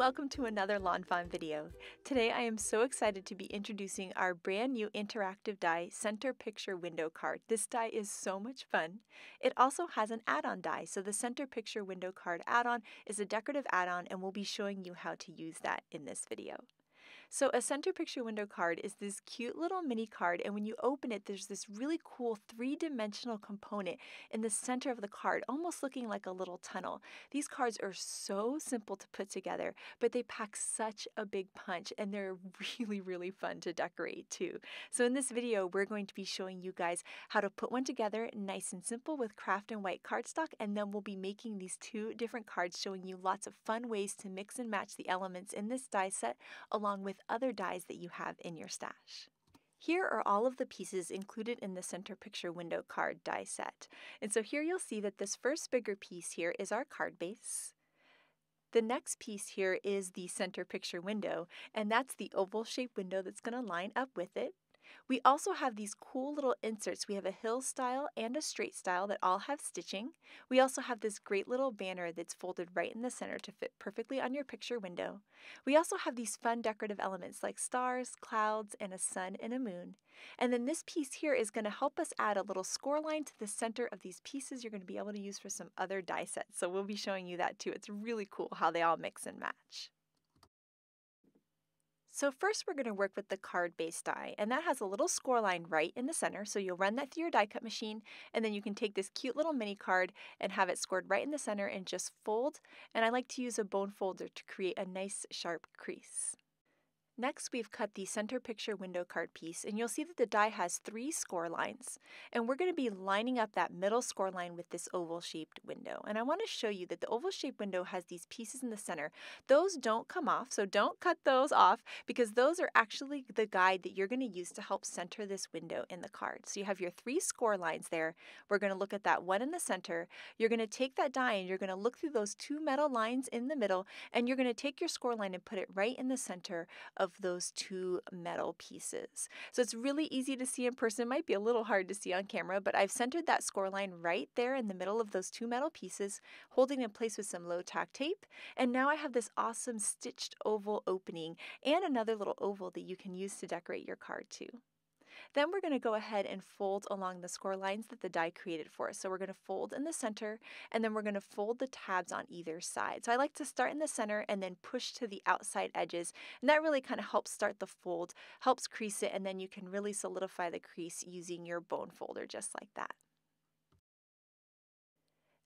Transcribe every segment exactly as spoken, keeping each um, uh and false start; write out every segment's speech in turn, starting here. welcome to another Lawn Fawn video. Today I am so excited to be introducing our brand new interactive die, Center Picture Window Card. This die is so much fun. It also has an add-on die, so the Center Picture Window Card add-on is a decorative add-on, and we'll be showing you how to use that in this video. So a center picture window card is this cute little mini card, and when you open it, there's this really cool three-dimensional component in the center of the card, almost looking like a little tunnel. These cards are so simple to put together, but they pack such a big punch, and they're really, really fun to decorate too. So in this video, we're going to be showing you guys how to put one together nice and simple with craft and white cardstock, and then we'll be making these two different cards, showing you lots of fun ways to mix and match the elements in this die set along with other dies that you have in your stash. Here are all of the pieces included in the Center Picture Window Card die set. And so here you'll see that this first bigger piece here is our card base. The next piece here is the center picture window, and that's the oval-shaped window that's going to line up with it. We also have these cool little inserts. We have a hill style and a straight style that all have stitching. We also have this great little banner that's folded right in the center to fit perfectly on your picture window. We also have these fun decorative elements like stars, clouds, and a sun and a moon. And then this piece here is going to help us add a little score line to the center of these pieces you're going to be able to use for some other die sets. So we'll be showing you that too. It's really cool how they all mix and match. So first we're going to work with the card base die, and that has a little score line right in the center, so you'll run that through your die cut machine, and then you can take this cute little mini card and have it scored right in the center and just fold, and I like to use a bone folder to create a nice sharp crease. Next, we've cut the center picture window card piece, and you'll see that the die has three score lines, and we're going to be lining up that middle score line with this oval-shaped window. And I want to show you that the oval-shaped window has these pieces in the center. Those don't come off, so don't cut those off, because those are actually the guide that you're going to use to help center this window in the card. So you have your three score lines there. We're going to look at that one in the center. You're going to take that die, and you're going to look through those two metal lines in the middle, and you're going to take your score line and put it right in the center of those two metal pieces. So it's really easy to see in person. It might be a little hard to see on camera, but I've centered that score line right there in the middle of those two metal pieces, holding in place with some low tack tape. And now I have this awesome stitched oval opening and another little oval that you can use to decorate your card too. Then we're going to go ahead and fold along the score lines that the die created for us. So we're going to fold in the center, and then we're going to fold the tabs on either side. So I like to start in the center and then push to the outside edges, and that really kind of helps start the fold, helps crease it, and then you can really solidify the crease using your bone folder just like that.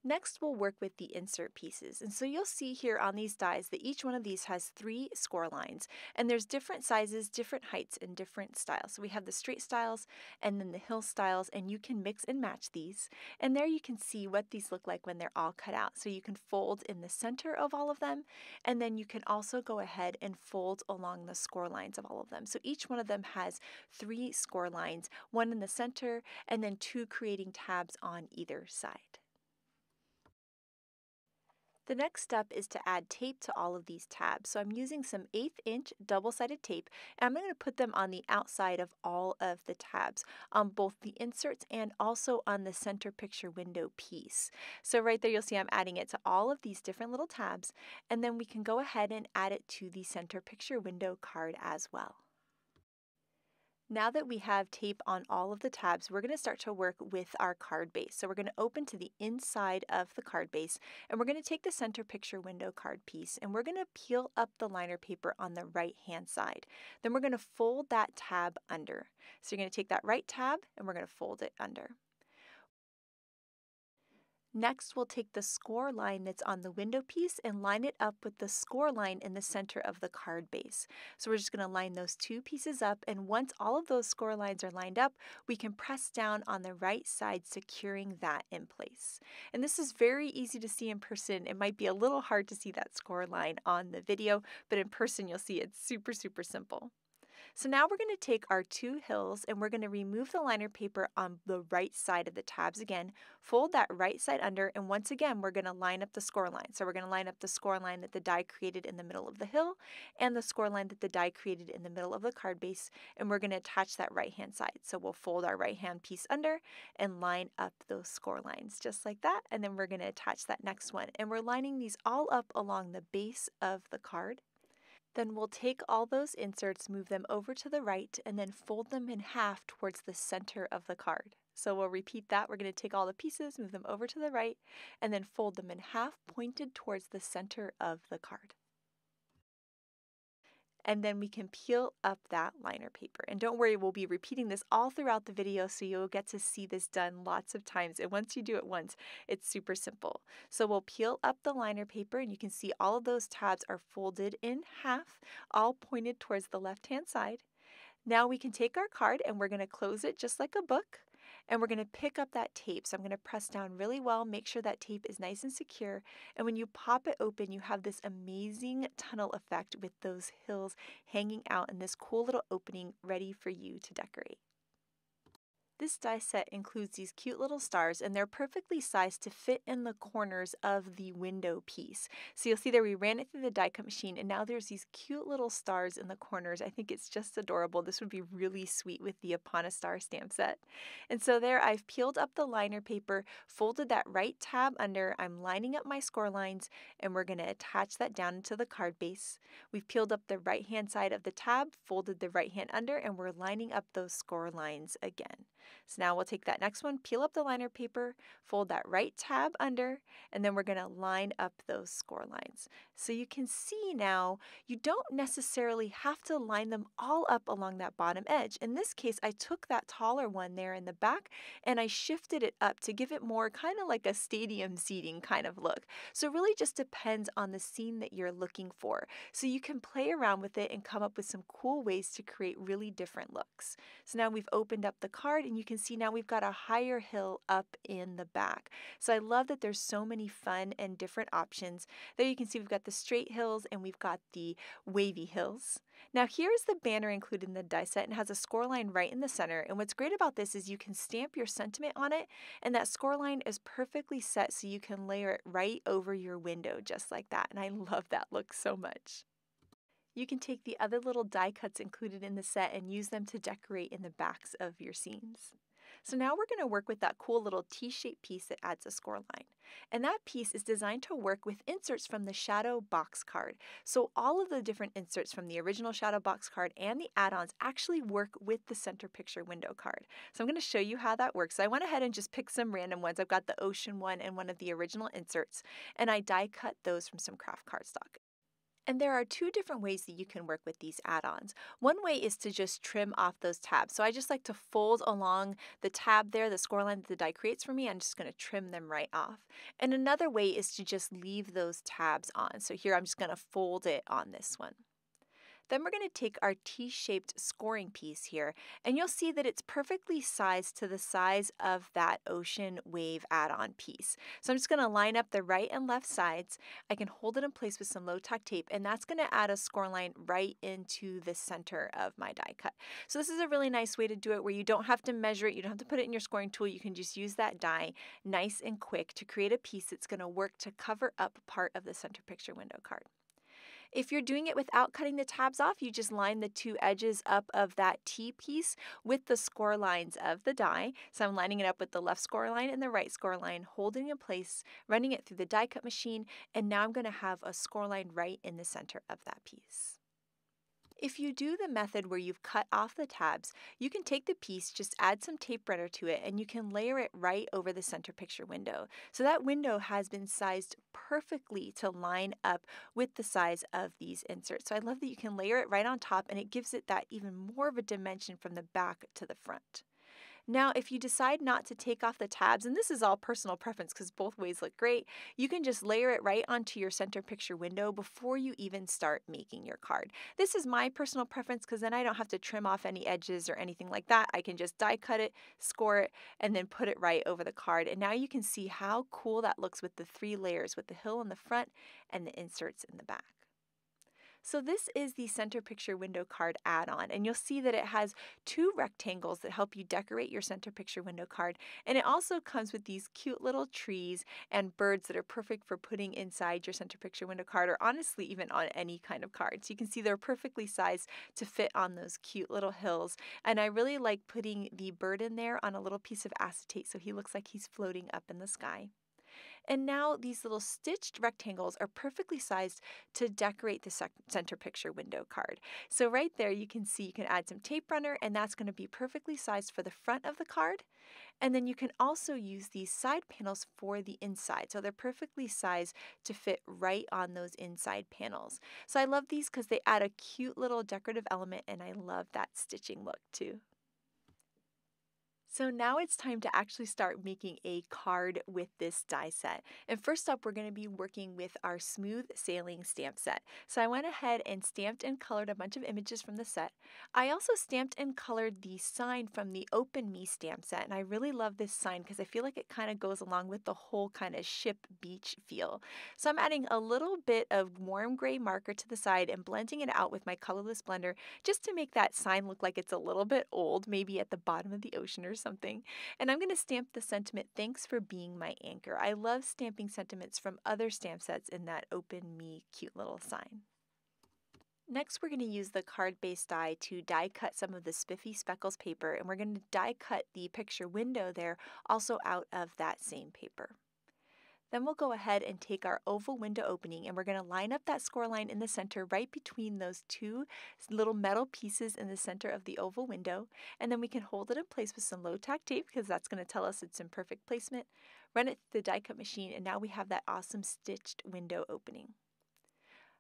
Next, we'll work with the insert pieces. And so you'll see here on these dies that each one of these has three score lines, and there's different sizes, different heights, and different styles. So we have the straight styles and then the hill styles, and you can mix and match these. And there you can see what these look like when they're all cut out. So you can fold in the center of all of them, and then you can also go ahead and fold along the score lines of all of them. So each one of them has three score lines, one in the center, and then two creating tabs on either side. The next step is to add tape to all of these tabs. So I'm using some eighth inch double-sided tape, and I'm going to put them on the outside of all of the tabs, on both the inserts and also on the center picture window piece. So right there you'll see I'm adding it to all of these different little tabs, and then we can go ahead and add it to the center picture window card as well. Now that we have tape on all of the tabs, we're going to start to work with our card base. So we're going to open to the inside of the card base, and we're going to take the center picture window card piece, and we're going to peel up the liner paper on the right-hand side. Then we're going to fold that tab under. So you're going to take that right tab, and we're going to fold it under. Next, we'll take the score line that's on the window piece and line it up with the score line in the center of the card base. So we're just going to line those two pieces up, and once all of those score lines are lined up, we can press down on the right side, securing that in place. And this is very easy to see in person. It might be a little hard to see that score line on the video, but in person you'll see it's super, super simple. So now we're going to take our two hills and we're going to remove the liner paper on the right side of the tabs again, fold that right side under, and once again we're going to line up the score line. So we're going to line up the score line that the die created in the middle of the hill and the score line that the die created in the middle of the card base, and we're going to attach that right hand side. So we'll fold our right hand piece under and line up those score lines just like that, and then we're going to attach that next one, and we're lining these all up along the base of the card. Then we'll take all those inserts, move them over to the right, and then fold them in half towards the center of the card. So we'll repeat that. We're going to take all the pieces, move them over to the right, and then fold them in half, pointed towards the center of the card. And then we can peel up that liner paper. And don't worry, we'll be repeating this all throughout the video, so you'll get to see this done lots of times. And once you do it once, it's super simple. So we'll peel up the liner paper, and you can see all of those tabs are folded in half, all pointed towards the left-hand side. Now we can take our card, and we're gonna close it just like a book, and we're gonna pick up that tape. So I'm gonna press down really well, make sure that tape is nice and secure. And when you pop it open, you have this amazing tunnel effect with those hills hanging out in this cool little opening ready for you to decorate. This die set includes these cute little stars, and they're perfectly sized to fit in the corners of the window piece. So you'll see there we ran it through the die cut machine, and now there's these cute little stars in the corners. I think it's just adorable. This would be really sweet with the Upon a Star stamp set. And so there I've peeled up the liner paper, folded that right tab under, I'm lining up my score lines, and we're going to attach that down into the card base. We've peeled up the right hand side of the tab, folded the right hand under, and we're lining up those score lines again. So now we'll take that next one, peel up the liner paper, fold that right tab under, and then we're going to line up those score lines. So you can see now you don't necessarily have to line them all up along that bottom edge. In this case, I took that taller one there in the back and I shifted it up to give it more kind of like a stadium seating kind of look. So it really just depends on the scene that you're looking for. So you can play around with it and come up with some cool ways to create really different looks. So now we've opened up the card, and you can see now we've got a higher hill up in the back. So I love that there's so many fun and different options. There you can see we've got the straight hills and we've got the wavy hills. Now here's the banner included in the die set, and has a score line right in the center. And what's great about this is you can stamp your sentiment on it, and that score line is perfectly set so you can layer it right over your window just like that. And I love that look so much. You can take the other little die cuts included in the set and use them to decorate in the backs of your scenes. So now we're going to work with that cool little T-shaped piece that adds a score line. And that piece is designed to work with inserts from the shadow box card. So all of the different inserts from the original shadow box card and the add-ons actually work with the center picture window card. So I'm going to show you how that works. So I went ahead and just picked some random ones. I've got the ocean one and one of the original inserts, and I die cut those from some craft cardstock. And there are two different ways that you can work with these add-ons. One way is to just trim off those tabs. So I just like to fold along the tab there, the score line that the die creates for me. I'm just going to trim them right off. And another way is to just leave those tabs on. So here I'm just going to fold it on this one. Then we're going to take our T-shaped scoring piece here, and you'll see that it's perfectly sized to the size of that ocean wave add-on piece. So I'm just going to line up the right and left sides. I can hold it in place with some low-tack tape, and that's going to add a score line right into the center of my die cut. So this is a really nice way to do it where you don't have to measure it. You don't have to put it in your scoring tool. You can just use that die nice and quick to create a piece that's going to work to cover up part of the center picture window card. If you're doing it without cutting the tabs off, you just line the two edges up of that T piece with the score lines of the die. So I'm lining it up with the left score line and the right score line, holding it in place, running it through the die cut machine, and now I'm going to have a score line right in the center of that piece. If you do the method where you've cut off the tabs, you can take the piece, just add some tape runner to it, and you can layer it right over the center picture window. So that window has been sized perfectly to line up with the size of these inserts. So I love that you can layer it right on top, and it gives it that even more of a dimension from the back to the front. Now, if you decide not to take off the tabs, and this is all personal preference because both ways look great, you can just layer it right onto your center picture window before you even start making your card. This is my personal preference because then I don't have to trim off any edges or anything like that. I can just die cut it, score it, and then put it right over the card. And now you can see how cool that looks with the three layers, with the hill in the front and the inserts in the back. So this is the Center Picture Window Card Add-On, and you'll see that it has two rectangles that help you decorate your Center Picture Window Card, and it also comes with these cute little trees and birds that are perfect for putting inside your Center Picture Window Card, or honestly even on any kind of card. So you can see they're perfectly sized to fit on those cute little hills, and I really like putting the bird in there on a little piece of acetate so he looks like he's floating up in the sky. And now these little stitched rectangles are perfectly sized to decorate the Center Picture Window Card. So right there you can see you can add some tape runner, and that's going to be perfectly sized for the front of the card. And then you can also use these side panels for the inside. So they're perfectly sized to fit right on those inside panels. So I love these because they add a cute little decorative element, and I love that stitching look too. So now it's time to actually start making a card with this die set. And first up, we're going to be working with our Smooth Sailing stamp set. So I went ahead and stamped and colored a bunch of images from the set. I also stamped and colored the sign from the Open Me stamp set. And I really love this sign because I feel like it kind of goes along with the whole kind of ship beach feel. So I'm adding a little bit of warm gray marker to the side and blending it out with my colorless blender just to make that sign look like it's a little bit old, maybe at the bottom of the ocean or something. something. And I'm going to stamp the sentiment, "Thanks for being my anchor." I love stamping sentiments from other stamp sets in that Open Me cute little sign. Next, we're going to use the card base die to die cut some of the Spiffy Speckles paper, and we're going to die cut the picture window there also out of that same paper. Then we'll go ahead and take our oval window opening, and we're going to line up that score line in the center right between those two little metal pieces in the center of the oval window. And then we can hold it in place with some low tack tape because that's going to tell us it's in perfect placement. Run it through the die cut machine, and now we have that awesome stitched window opening.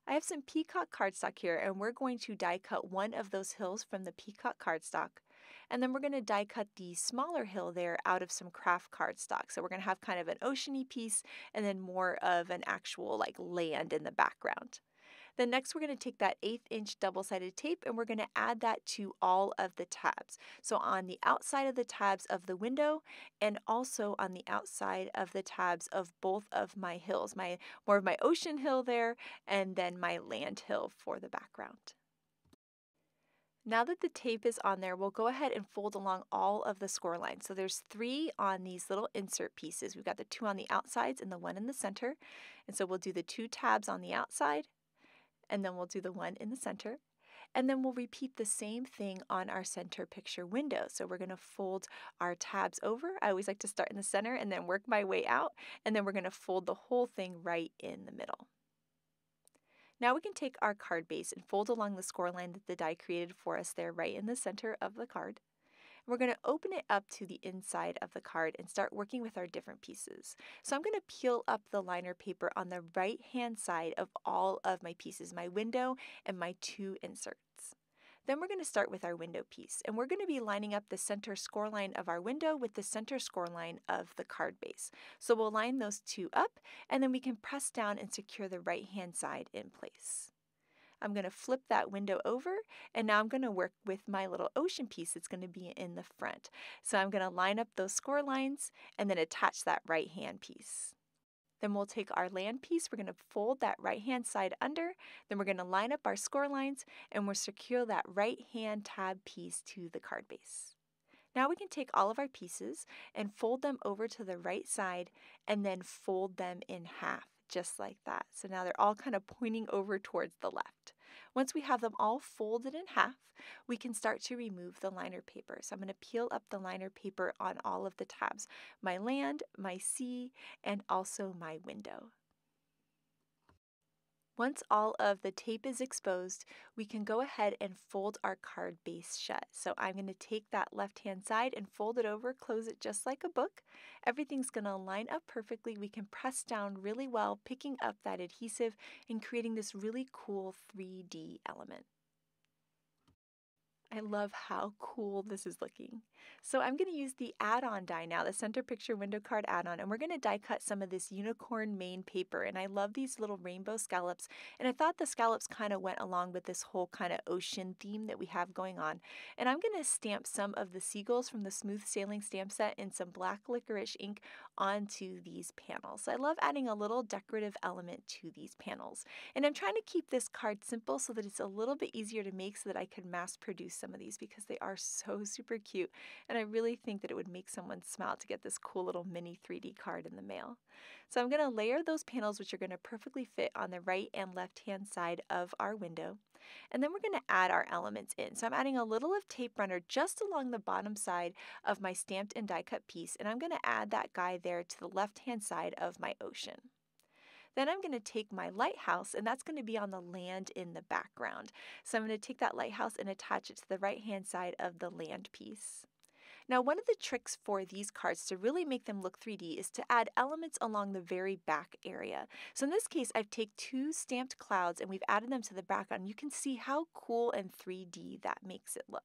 I have some peacock cardstock here, and we're going to die cut one of those hills from the peacock cardstock. And then we're going to die cut the smaller hill there out of some craft cardstock. So we're going to have kind of an oceany piece and then more of an actual like land in the background. Then next we're going to take that eighth inch double-sided tape, and we're going to add that to all of the tabs. So on the outside of the tabs of the window, and also on the outside of the tabs of both of my hills, my more of my ocean hill there, and then my land hill for the background. Now that the tape is on there, we'll go ahead and fold along all of the score lines. So there's three on these little insert pieces. We've got the two on the outsides and the one in the center. And so we'll do the two tabs on the outside, and then we'll do the one in the center. And then we'll repeat the same thing on our Center Picture Window. So we're going to fold our tabs over. I always like to start in the center and then work my way out. And then we're going to fold the whole thing right in the middle. Now we can take our card base and fold along the score line that the die created for us there right in the center of the card. And we're going to open it up to the inside of the card and start working with our different pieces. So I'm going to peel up the liner paper on the right-hand side of all of my pieces, my window and my two inserts. Then we're going to start with our window piece, and we're going to be lining up the center score line of our window with the center score line of the card base. So we'll line those two up, and then we can press down and secure the right-hand side in place. I'm going to flip that window over, and now I'm going to work with my little ocean piece that's going to be in the front. So I'm going to line up those score lines and then attach that right-hand piece. Then we'll take our land piece, we're going to fold that right-hand side under, then we're going to line up our score lines, and we'll secure that right-hand tab piece to the card base. Now we can take all of our pieces and fold them over to the right side, and then fold them in half, just like that. So now they're all kind of pointing over towards the left. Once we have them all folded in half, we can start to remove the liner paper. So I'm going to peel up the liner paper on all of the tabs, my land, my sea, and also my window. Once all of the tape is exposed, we can go ahead and fold our card base shut. So I'm going to take that left-hand side and fold it over, close it just like a book. Everything's going to line up perfectly. We can press down really well, picking up that adhesive and creating this really cool three D element. I love how cool this is looking. So I'm going to use the add-on die now, the Center Picture Window Card Add-on, and we're going to die cut some of this unicorn mane paper. And I love these little rainbow scallops, and I thought the scallops kind of went along with this whole kind of ocean theme that we have going on. And I'm going to stamp some of the seagulls from the Smooth Sailing stamp set in some black licorice ink onto these panels. So I love adding a little decorative element to these panels. And I'm trying to keep this card simple so that it's a little bit easier to make so that I could mass produce some of these because they are so super cute, and I really think that it would make someone smile to get this cool little mini three D card in the mail. So I'm going to layer those panels, which are going to perfectly fit on the right and left hand side of our window, and then we're going to add our elements in. So I'm adding a little of tape runner just along the bottom side of my stamped and die cut piece, and I'm going to add that guy there to the left hand side of my ocean. Then I'm going to take my lighthouse, and that's going to be on the land in the background. So I'm going to take that lighthouse and attach it to the right-hand side of the land piece. Now, one of the tricks for these cards to really make them look three D is to add elements along the very back area. So in this case, I've taken two stamped clouds and we've added them to the background. You can see how cool and three D that makes it look.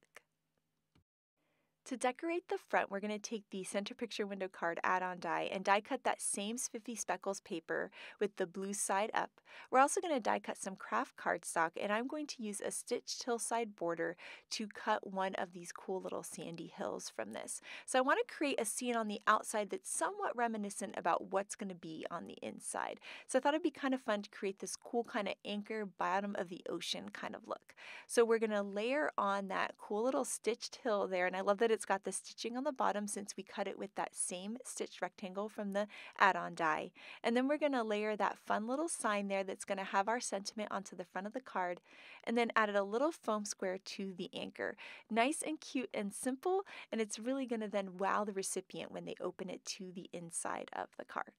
To decorate the front, we're going to take the Center Picture Window Card Add-on die and die cut that same Spiffy Speckles paper with the blue side up. We're also going to die cut some craft cardstock, and I'm going to use a stitched hillside border to cut one of these cool little sandy hills from this. So I want to create a scene on the outside that's somewhat reminiscent about what's going to be on the inside. So I thought it'd be kind of fun to create this cool kind of anchor bottom of the ocean kind of look. So we're going to layer on that cool little stitched hill there, and I love that it's It's got the stitching on the bottom since we cut it with that same stitched rectangle from the add-on die. And then we're going to layer that fun little sign there that's going to have our sentiment onto the front of the card, and then added a little foam square to the anchor. Nice and cute and simple, and it's really going to then wow the recipient when they open it to the inside of the card.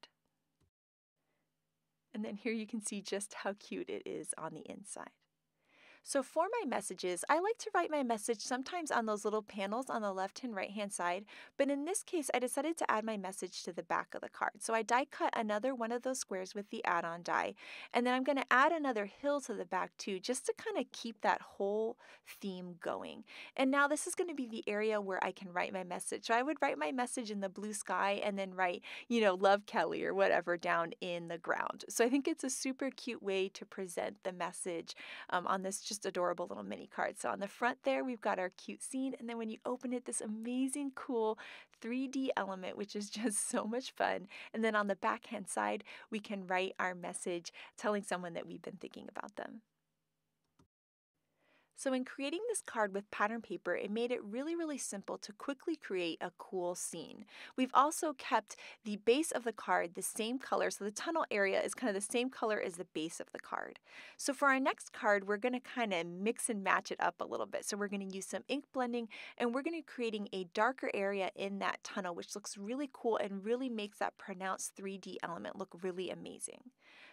And then here you can see just how cute it is on the inside. So for my messages, I like to write my message sometimes on those little panels on the left and right hand side, but in this case I decided to add my message to the back of the card. So I die cut another one of those squares with the add-on die, and then I'm going to add another hill to the back too, just to kind of keep that whole theme going. And now this is going to be the area where I can write my message. So I would write my message in the blue sky and then write, you know, love Kelly or whatever down in the ground. So I think it's a super cute way to present the message um, on this just adorable little mini card. So on the front there, we've got our cute scene, and then when you open it, this amazing cool three D element, which is just so much fun. And then on the backhand side, we can write our message telling someone that we've been thinking about them. So in creating this card with pattern paper, it made it really, really simple to quickly create a cool scene. We've also kept the base of the card the same color, so the tunnel area is kind of the same color as the base of the card. So for our next card, we're going to kind of mix and match it up a little bit. So we're going to use some ink blending, and we're going to be creating a darker area in that tunnel, which looks really cool and really makes that pronounced three D element look really amazing.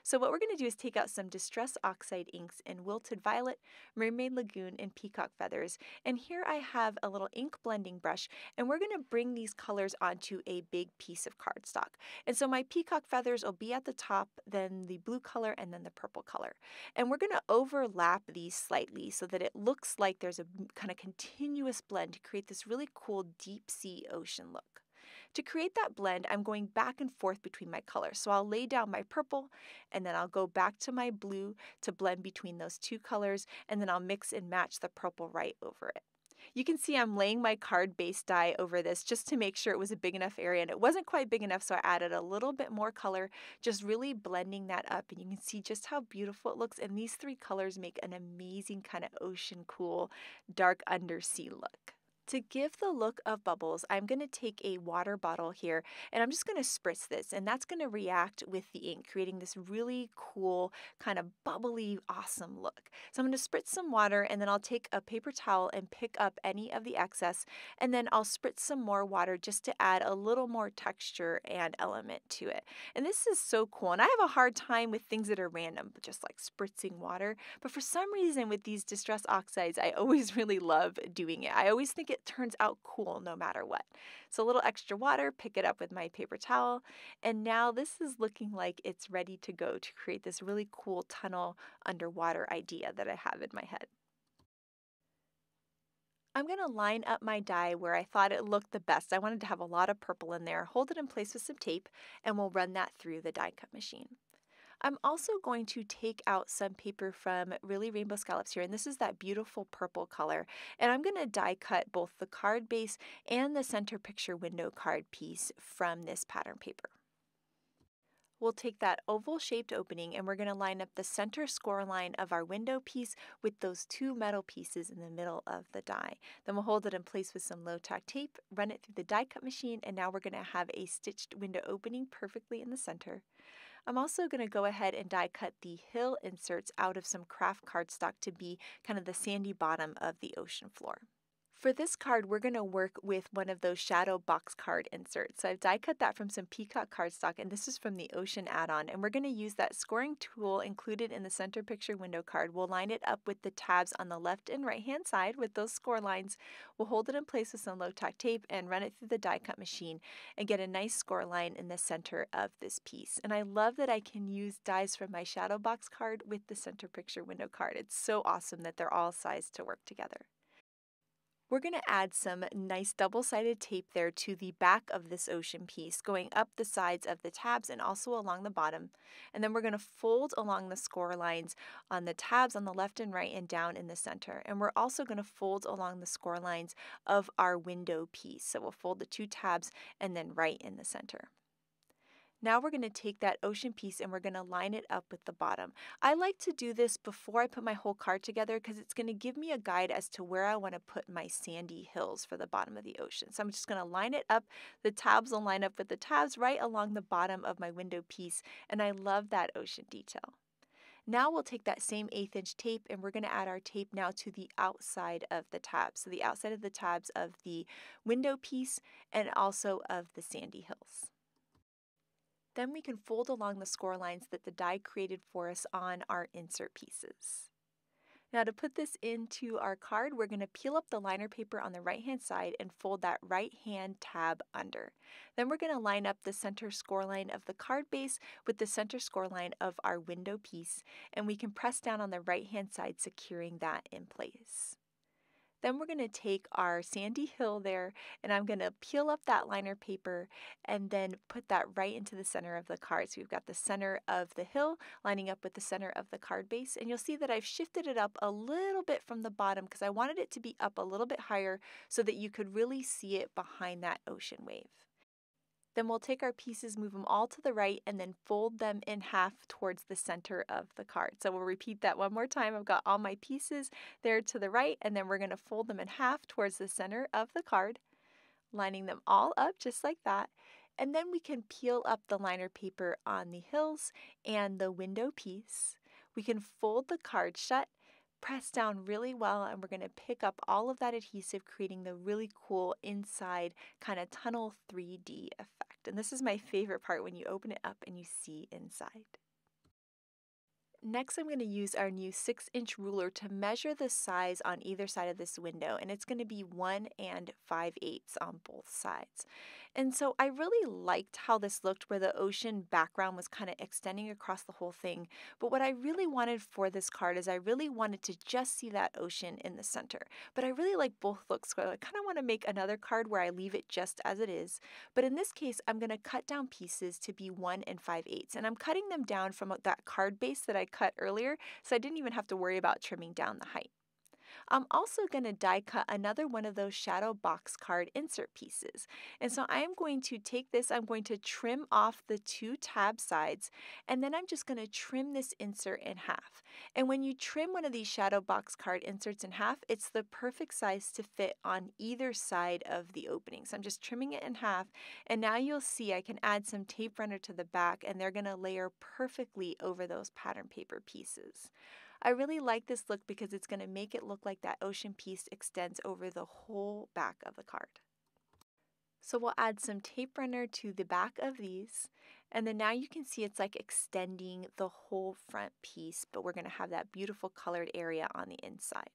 So what we're going to do is take out some Distress Oxide inks in Wilted Violet, Mermaid Lagoon, and Peacock Feathers, and here I have a little ink blending brush, and we're going to bring these colors onto a big piece of cardstock. And so my peacock feathers will be at the top, then the blue color, and then the purple color. And we're going to overlap these slightly so that it looks like there's a kind of continuous blend to create this really cool deep sea ocean look. To create that blend, I'm going back and forth between my colors. So I'll lay down my purple, and then I'll go back to my blue to blend between those two colors, and then I'll mix and match the purple right over it. You can see I'm laying my card base die over this just to make sure it was a big enough area, and it wasn't quite big enough, so I added a little bit more color, just really blending that up, and you can see just how beautiful it looks, and these three colors make an amazing kind of ocean cool, dark undersea look. To give the look of bubbles, I'm going to take a water bottle here, and I'm just going to spritz this, and that's going to react with the ink, creating this really cool, kind of bubbly, awesome look. So I'm going to spritz some water, and then I'll take a paper towel and pick up any of the excess, and then I'll spritz some more water just to add a little more texture and element to it. And this is so cool, and I have a hard time with things that are random, just like spritzing water, but for some reason with these Distress Oxides, I always really love doing it. I always think it It turns out cool no matter what. So a little extra water, pick it up with my paper towel, and now this is looking like it's ready to go to create this really cool tunnel underwater idea that I have in my head. I'm going to line up my die where I thought it looked the best. I wanted to have a lot of purple in there. Hold it in place with some tape, and we'll run that through the die cut machine. I'm also going to take out some paper from Really Rainbow Scallops here, and this is that beautiful purple color. And I'm going to die cut both the card base and the center picture window card piece from this pattern paper. We'll take that oval-shaped opening, and we're going to line up the center score line of our window piece with those two metal pieces in the middle of the die. Then we'll hold it in place with some low-tack tape, run it through the die cut machine, and now we're going to have a stitched window opening perfectly in the center. I'm also going to go ahead and die cut the hill inserts out of some craft cardstock to be kind of the sandy bottom of the ocean floor. For this card, we're going to work with one of those shadow box card inserts. So I've die cut that from some Peacock cardstock, and this is from the Ocean Add-On, and we're going to use that scoring tool included in the center picture window card. We'll line it up with the tabs on the left and right hand side with those score lines. We'll hold it in place with some low-tack tape and run it through the die cut machine and get a nice score line in the center of this piece. And I love that I can use dies from my shadow box card with the center picture window card. It's so awesome that they're all sized to work together. We're going to add some nice double-sided tape there to the back of this ocean piece, going up the sides of the tabs and also along the bottom. And then we're going to fold along the score lines on the tabs on the left and right and down in the center. And we're also going to fold along the score lines of our window piece. So we'll fold the two tabs and then right in the center. Now we're going to take that ocean piece and we're going to line it up with the bottom. I like to do this before I put my whole card together because it's going to give me a guide as to where I want to put my sandy hills for the bottom of the ocean. So I'm just going to line it up. The tabs will line up with the tabs right along the bottom of my window piece, and I love that ocean detail. Now we'll take that same eighth inch tape and we're going to add our tape now to the outside of the tabs. So the outside of the tabs of the window piece and also of the sandy hills. Then we can fold along the score lines that the die created for us on our insert pieces. Now to put this into our card, we're going to peel up the liner paper on the right-hand side and fold that right-hand tab under. Then we're going to line up the center score line of the card base with the center score line of our window piece, and we can press down on the right-hand side, securing that in place. Then we're going to take our sandy hill there, and I'm going to peel up that liner paper and then put that right into the center of the card. So we've got the center of the hill lining up with the center of the card base. And you'll see that I've shifted it up a little bit from the bottom because I wanted it to be up a little bit higher so that you could really see it behind that ocean wave. Then we'll take our pieces, move them all to the right, and then fold them in half towards the center of the card. So we'll repeat that one more time. I've got all my pieces there to the right, and then we're going to fold them in half towards the center of the card, lining them all up just like that. And then we can peel up the liner paper on the hills and the window piece. We can fold the card shut, press down really well, and we're going to pick up all of that adhesive, creating the really cool inside kind of tunnel three D effect. And this is my favorite part, when you open it up and you see inside. Next, I'm going to use our new six inch ruler to measure the size on either side of this window, and it's going to be one and five eighths on both sides. And so I really liked how this looked, where the ocean background was kind of extending across the whole thing. But what I really wanted for this card is I really wanted to just see that ocean in the center. But I really like both looks, so I kind of want to make another card where I leave it just as it is. But in this case, I'm going to cut down pieces to be one and five eighths, and I'm cutting them down from that card base that I cut earlier, so I didn't even have to worry about trimming down the height. I'm also going to die cut another one of those shadow box card insert pieces. And so I am going to take this, I'm going to trim off the two tab sides, and then I'm just going to trim this insert in half. And when you trim one of these shadow box card inserts in half, it's the perfect size to fit on either side of the opening. So I'm just trimming it in half, and now you'll see I can add some tape runner to the back, and they're going to layer perfectly over those pattern paper pieces. I really like this look because it's going to make it look like that ocean piece extends over the whole back of the card. So we'll add some tape runner to the back of these, and then now you can see it's like extending the whole front piece, but we're going to have that beautiful colored area on the inside.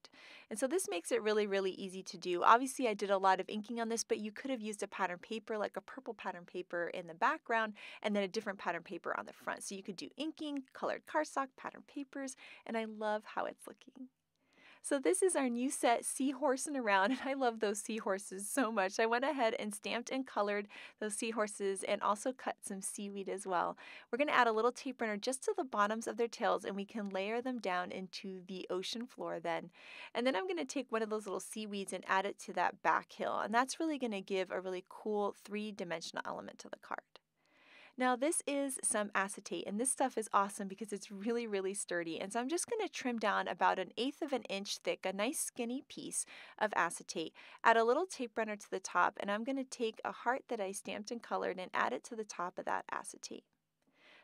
And so this makes it really, really easy to do. Obviously, I did a lot of inking on this, but you could have used a pattern paper, like a purple pattern paper in the background, and then a different pattern paper on the front. So you could do inking, colored cardstock, pattern papers, and I love how it's looking. So this is our new set, Seahorsin' Around, and I love those seahorses so much. I went ahead and stamped and colored those seahorses and also cut some seaweed as well. We're going to add a little tape runner just to the bottoms of their tails, and we can layer them down into the ocean floor then. And then I'm going to take one of those little seaweeds and add it to that back hill, and that's really going to give a really cool three-dimensional element to the card. Now this is some acetate, and this stuff is awesome because it's really, really sturdy. And so I'm just going to trim down about an eighth of an inch thick, a nice skinny piece of acetate. Add a little tape runner to the top, and I'm going to take a heart that I stamped and colored and add it to the top of that acetate.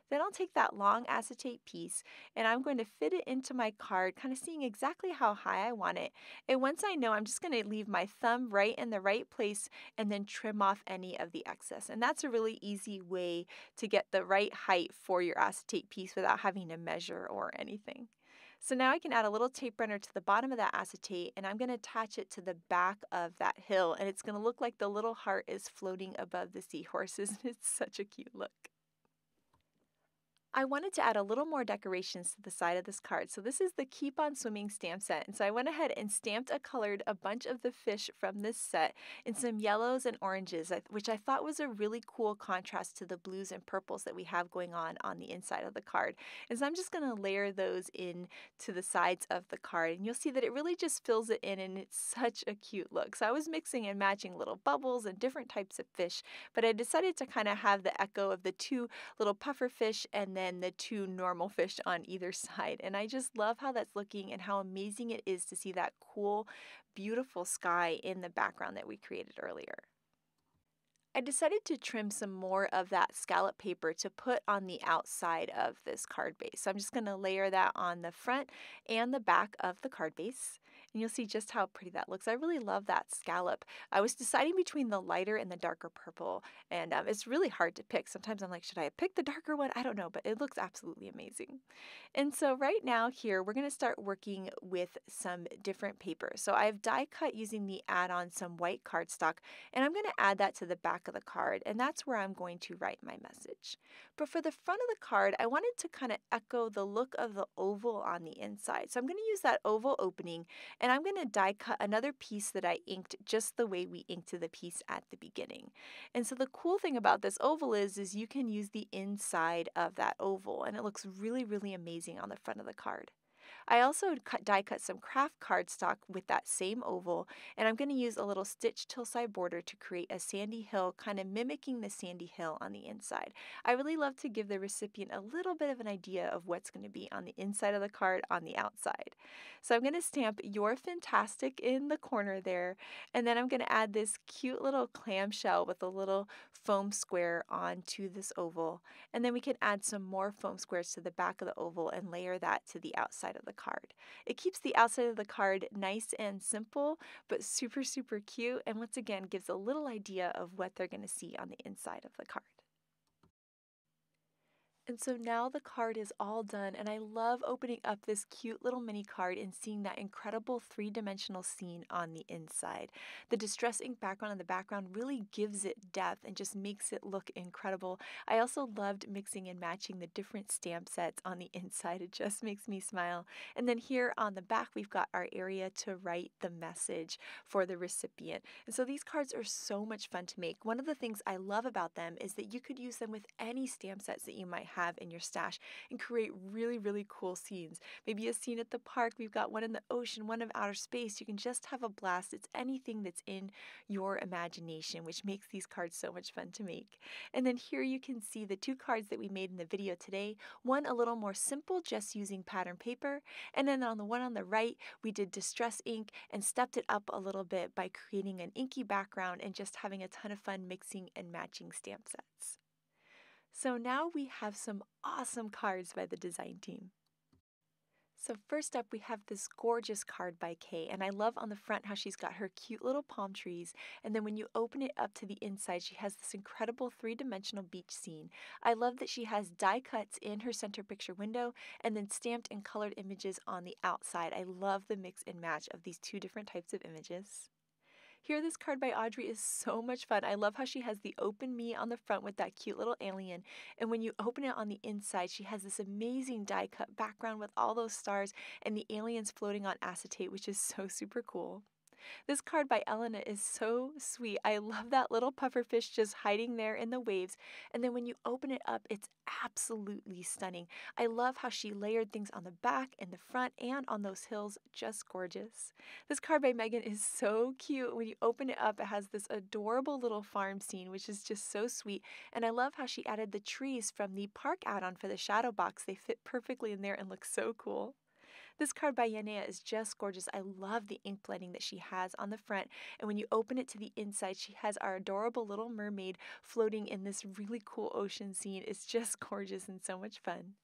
Then I'll take that long acetate piece and I'm going to fit it into my card, kind of seeing exactly how high I want it. And once I know, I'm just going to leave my thumb right in the right place and then trim off any of the excess. And that's a really easy way to get the right height for your acetate piece without having to measure or anything. So now I can add a little tape runner to the bottom of that acetate, and I'm going to attach it to the back of that hill, and it's going to look like the little heart is floating above the seahorses. It's such a cute look. I wanted to add a little more decorations to the side of this card. So this is the Keep on Swimming stamp set. And so I went ahead and stamped and colored a bunch of the fish from this set in some yellows and oranges, which I thought was a really cool contrast to the blues and purples that we have going on on the inside of the card. And so I'm just going to layer those in to the sides of the card. And you'll see that it really just fills it in, and it's such a cute look. So I was mixing and matching little bubbles and different types of fish, but I decided to kind of have the echo of the two little puffer fish and then then the two normal fish on either side. And I just love how that's looking and how amazing it is to see that cool, beautiful sky in the background that we created earlier. I decided to trim some more of that scallop paper to put on the outside of this card base. So I'm just going to layer that on the front and the back of the card base. And you'll see just how pretty that looks. I really love that scallop. I was deciding between the lighter and the darker purple, and um, it's really hard to pick. Sometimes I'm like, should I pick the darker one? I don't know, but it looks absolutely amazing. And so right now here, we're going to start working with some different paper. So I've die cut using the add-on some white cardstock, and I'm going to add that to the back of the card, and that's where I'm going to write my message. But for the front of the card, I wanted to kind of echo the look of the oval on the inside. So I'm going to use that oval opening, and I'm going to die cut another piece that I inked just the way we inked the piece at the beginning. And so the cool thing about this oval is, is you can use the inside of that oval, and it looks really, really amazing on the front of the card. I also cut, die cut some craft cardstock with that same oval, and I'm going to use a little stitch till side border to create a sandy hill, kind of mimicking the sandy hill on the inside. I really love to give the recipient a little bit of an idea of what's going to be on the inside of the card on the outside. So I'm going to stamp "You're Fantastic" in the corner there, and then I'm going to add this cute little clamshell with a little foam square onto this oval, and then we can add some more foam squares to the back of the oval and layer that to the outside of the card. It keeps the outside of the card nice and simple, but super, super cute, and once again gives a little idea of what they're going to see on the inside of the card. And so now the card is all done, and I love opening up this cute little mini card and seeing that incredible three-dimensional scene on the inside. The Distress ink background in the background really gives it depth and just makes it look incredible. I also loved mixing and matching the different stamp sets on the inside. It just makes me smile. And then here on the back, we've got our area to write the message for the recipient. And so these cards are so much fun to make. One of the things I love about them is that you could use them with any stamp sets that you might have. have in your stash and create really, really cool scenes. Maybe a scene at the park, we've got one in the ocean, one of outer space. You can just have a blast. It's anything that's in your imagination, which makes these cards so much fun to make. And then here you can see the two cards that we made in the video today, one a little more simple, just using pattern paper. And then on the one on the right, we did Distress ink and stepped it up a little bit by creating an inky background and just having a ton of fun mixing and matching stamp sets. So now we have some awesome cards by the design team. So first up, we have this gorgeous card by Kay, and I love on the front how she's got her cute little palm trees, and then when you open it up to the inside, she has this incredible three-dimensional beach scene. I love that she has die cuts in her center picture window, and then stamped and colored images on the outside. I love the mix and match of these two different types of images. Here, this card by Audrey is so much fun. I love how she has the Open Me on the front with that cute little alien. And when you open it on the inside, she has this amazing die-cut background with all those stars and the aliens floating on acetate, which is so super cool. This card by Elena is so sweet. I love that little pufferfish just hiding there in the waves. And then when you open it up, it's absolutely stunning. I love how she layered things on the back and the front and on those hills. Just gorgeous. This card by Megan is so cute. When you open it up, it has this adorable little farm scene, which is just so sweet. And I love how she added the trees from the park add-on for the shadow box. They fit perfectly in there and look so cool. This card by Yanea is just gorgeous. I love the ink blending that she has on the front. And when you open it to the inside, she has our adorable little mermaid floating in this really cool ocean scene. It's just gorgeous and so much fun.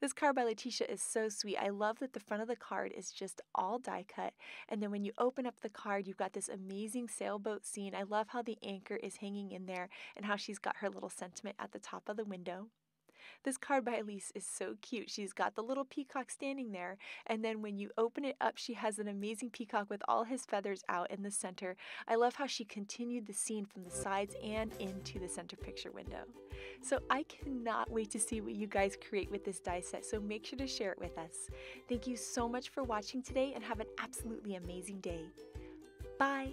This card by Leticia is so sweet. I love that the front of the card is just all die cut. And then when you open up the card, you've got this amazing sailboat scene. I love how the anchor is hanging in there and how she's got her little sentiment at the top of the window. This card by Elise is so cute. She's got the little peacock standing there, and then when you open it up, she has an amazing peacock with all his feathers out in the center. I love how she continued the scene from the sides and into the center picture window. So I cannot wait to see what you guys create with this die set, so make sure to share it with us. Thank you so much for watching today, and have an absolutely amazing day. Bye!